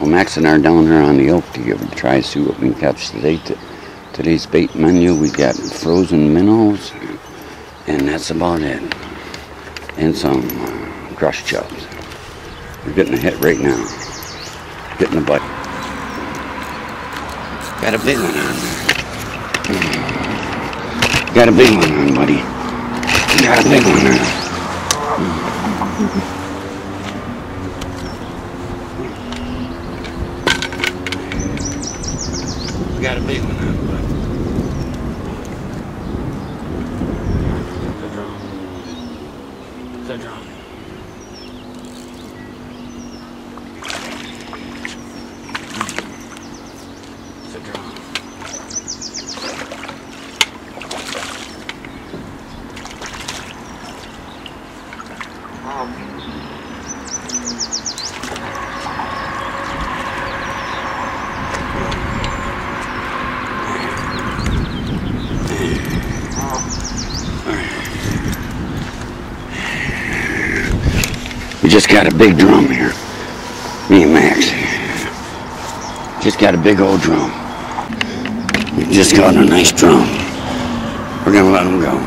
Well, Max and I are down here on the oak to give it a try, see what we can catch today. Today's bait menu, we got frozen minnows, and that's about it. And some crushed chubs. We're getting a hit right now. Getting a bite. Got a big one on. Got a big one on, buddy. Got a big one on. Got a big one on, buddy. We just got a big drum here, me and Max. Just got a big old drum. We just got a nice drum. We're gonna let him go.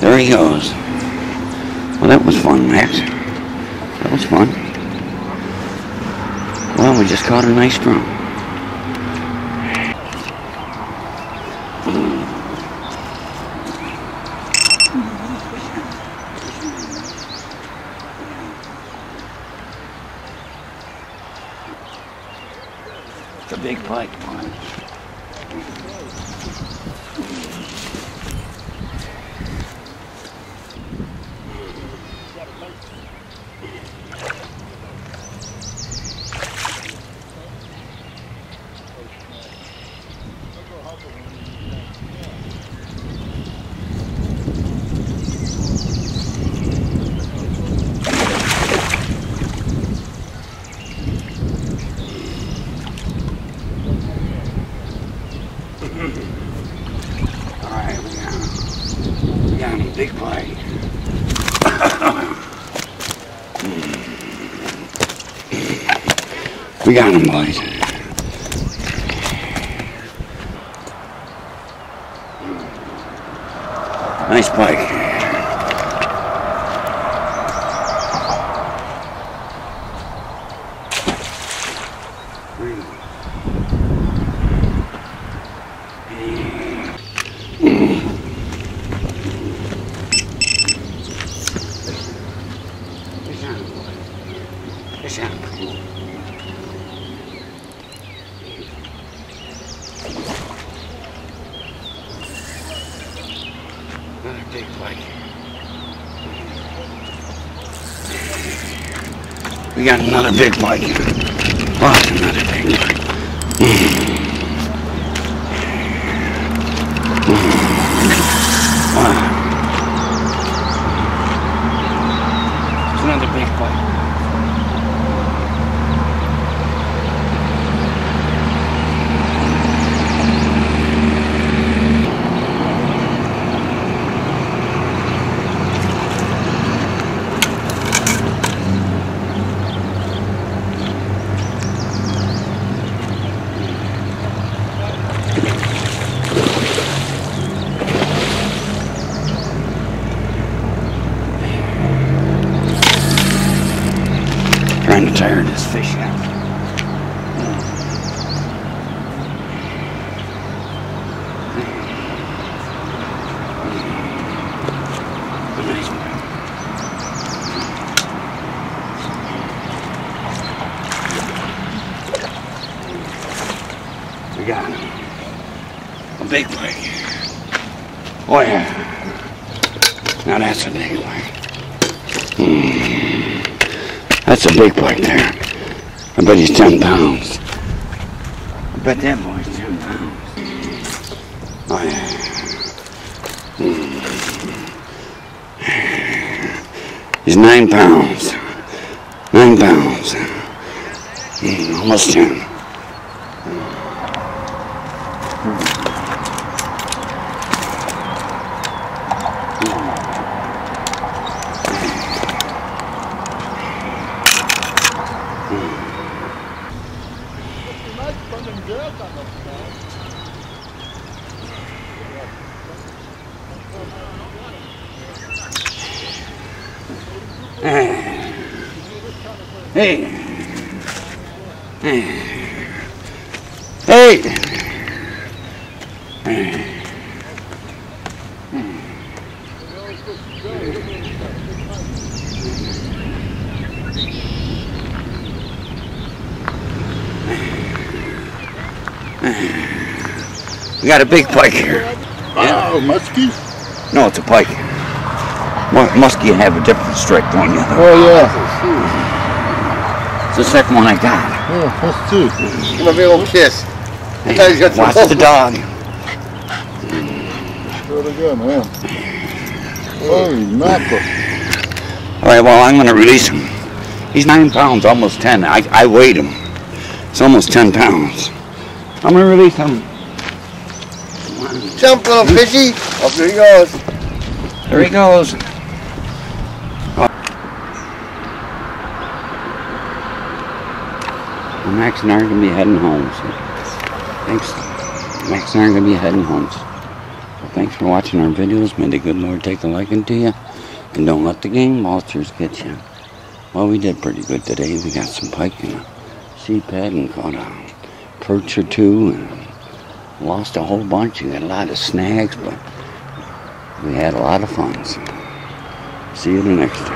There he goes. Well, that was fun, Max. That was fun. Well, we just caught a nice drum. It's a big pike pond. Big pike. We got him, boys. Nice pike. Another big pike. We got another big pike. Lost another big pike. Wow. It's another big pike. Trying to tire this fish out. We got him. A big pike. Oh yeah. Now that's a big pike. That's a big pike there. I bet he's 10 pounds. I bet that boy's 10 pounds. Oh yeah. He's 9 pounds. 9 pounds. Almost 10. even girls on those things. Hey. Hey. We got a big pike here. Oh, muskie? No, it's a pike. Muskie have a different strike on you. Oh, yeah. It's the second one I got. Oh, that's two. Give him a big old kiss. Hey, watch the dog. Do it again, man. Holy mackerel. All right, well, I'm going to release him. He's 9 pounds, almost 10. I weighed him. It's almost 10 pounds. I'm going to release him. Come on. Jump, little fishy. Up there he goes. There he goes. Max and I are going to be heading home. So thanks. Max and I are going to be heading home. So thanks for watching our videos. May the good Lord take a liking to you. And don't let the game vultures get you. Well, we did pretty good today. We got some pike and a sea pad and caught a perch or two. And lost a whole bunch. We had a lot of snags, but we had a lot of fun. So see you the next time.